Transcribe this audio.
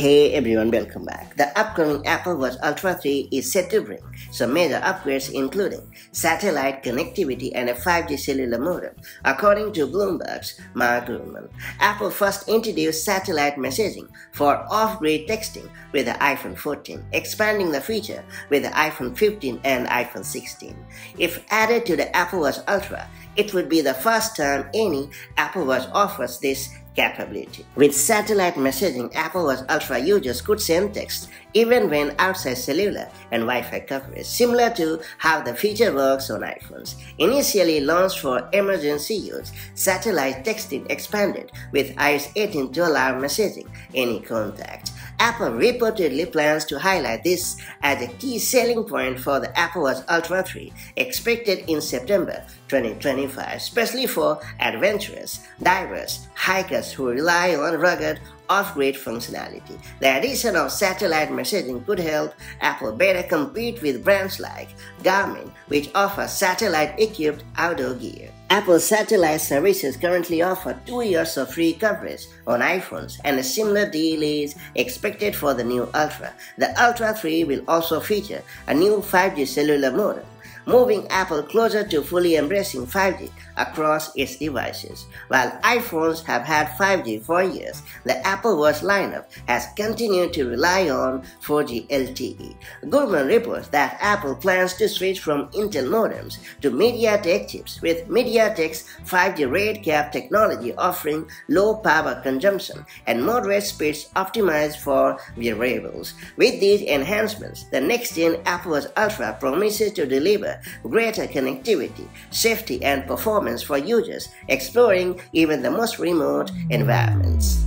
Hey everyone, welcome back. The upcoming Apple Watch Ultra 3 is set to bring some major upgrades including satellite connectivity and a 5G cellular modem. According to Bloomberg's Mark Gurman, Apple first introduced satellite messaging for off-grid texting with the iPhone 14, expanding the feature with the iPhone 15 and iPhone 16. If added to the Apple Watch Ultra, it would be the first time any Apple Watch offers this capability. With satellite messaging, Apple Watch Ultra users could send texts even when outside cellular and Wi-Fi coverage, similar to how the feature works on iPhones. Initially launched for emergency use, satellite texting expanded with iOS 18 to allow messaging any contact. Apple reportedly plans to highlight this as a key selling point for the Apple Watch Ultra 3, expected in September 2025, especially for adventurous, divers, hikers who rely on rugged off-grid functionality. The addition of satellite messaging could help Apple better compete with brands like Garmin, which offer satellite-equipped outdoor gear. Apple satellite services currently offer 2 years of free coverage on iPhones, and a similar deal is expected for the new Ultra. The Ultra 3 will also feature a new 5G cellular modem, moving Apple closer to fully embracing 5G across its devices. While iPhones have had 5G for years, the Apple Watch lineup has continued to rely on 4G LTE. Gurman reports that Apple plans to switch from Intel modems to MediaTek chips, with MediaTek's 5G RedCap technology offering low power consumption and moderate speeds optimized for wearables. With these enhancements, the next-gen Apple Watch Ultra promises to deliver greater connectivity, safety, and performance for users exploring even the most remote environments.